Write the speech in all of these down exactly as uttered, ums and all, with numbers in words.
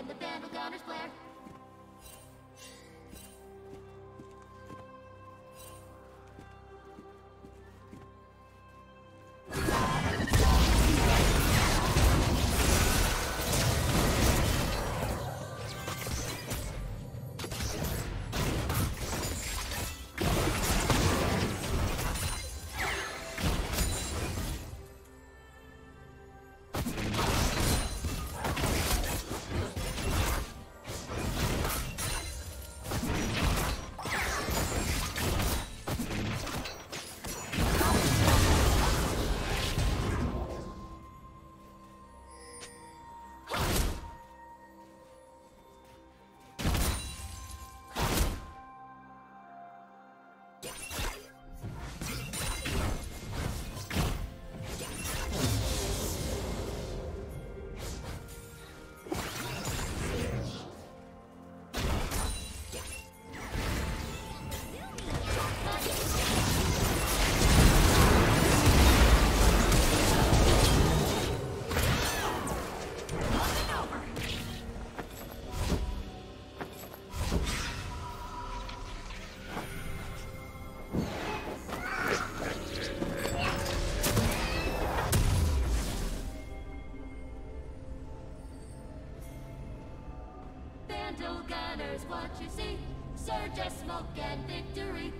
when the band will gunners blare. What you see, surge of smoke and victory.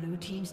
Blue team's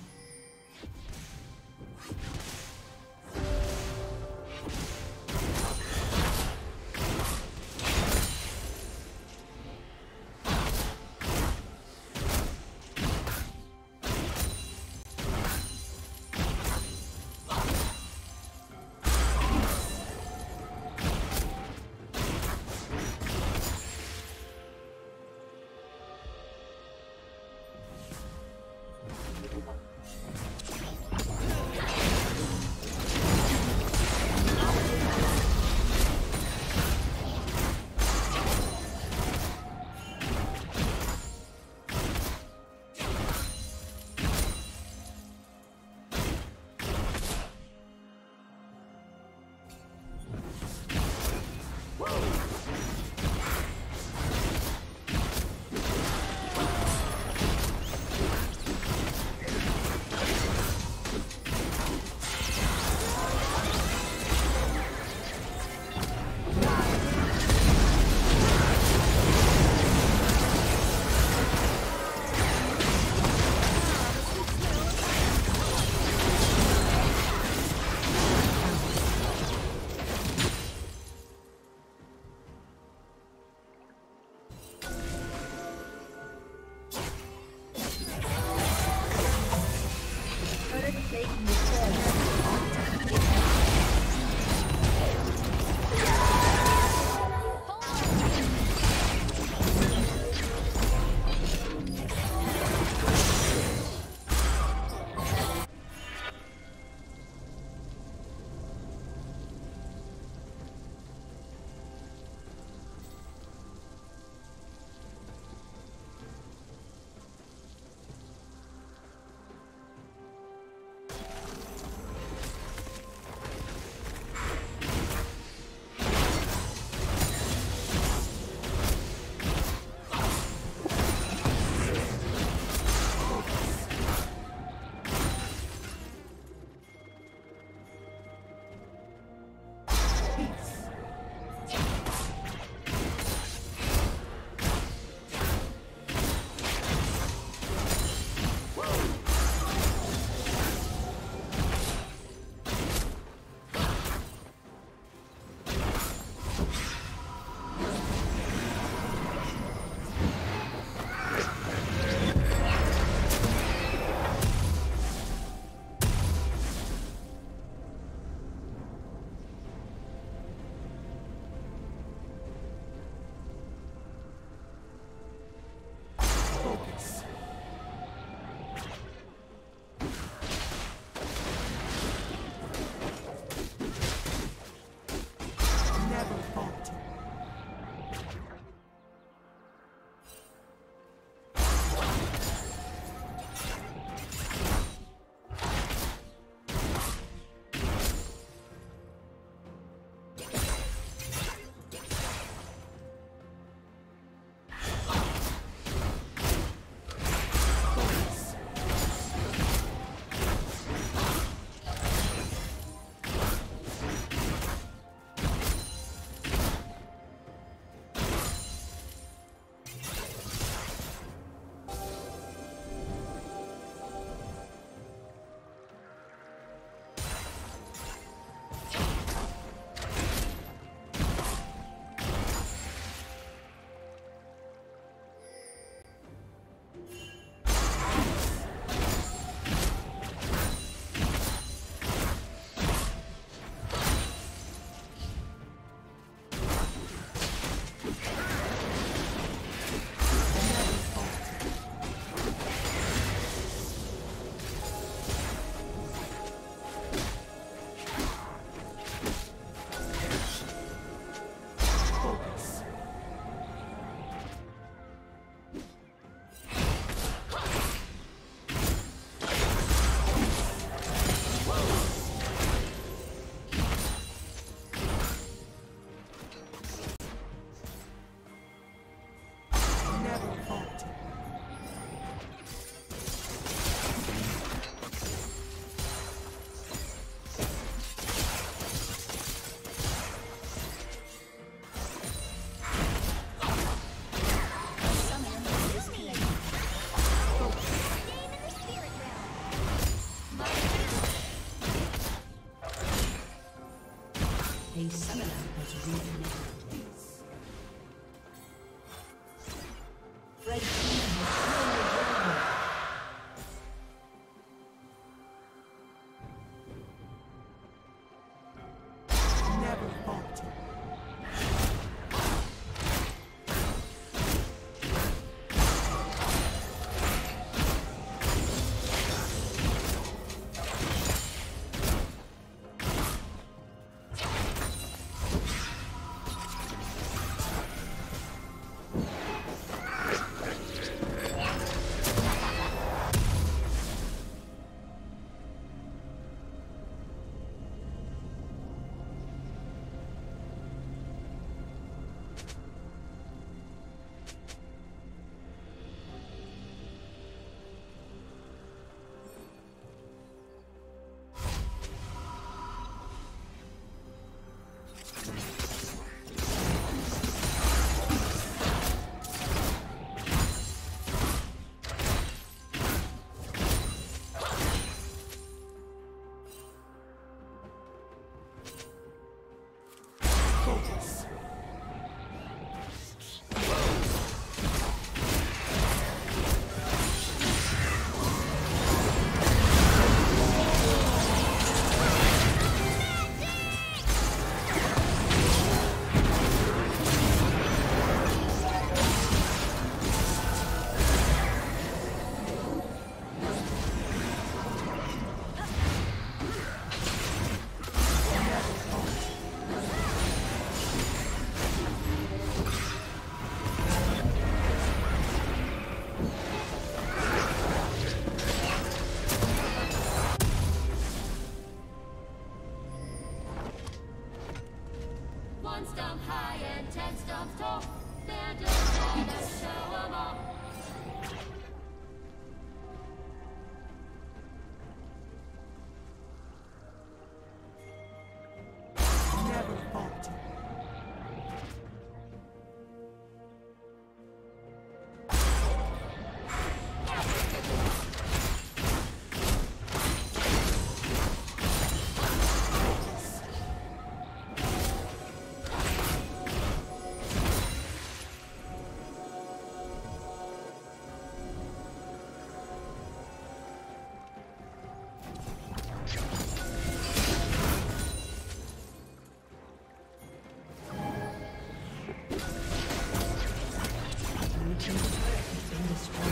Destroy.